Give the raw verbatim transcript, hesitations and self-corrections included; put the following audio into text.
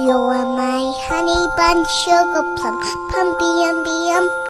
You're my honey bun sugar plum, pumpy and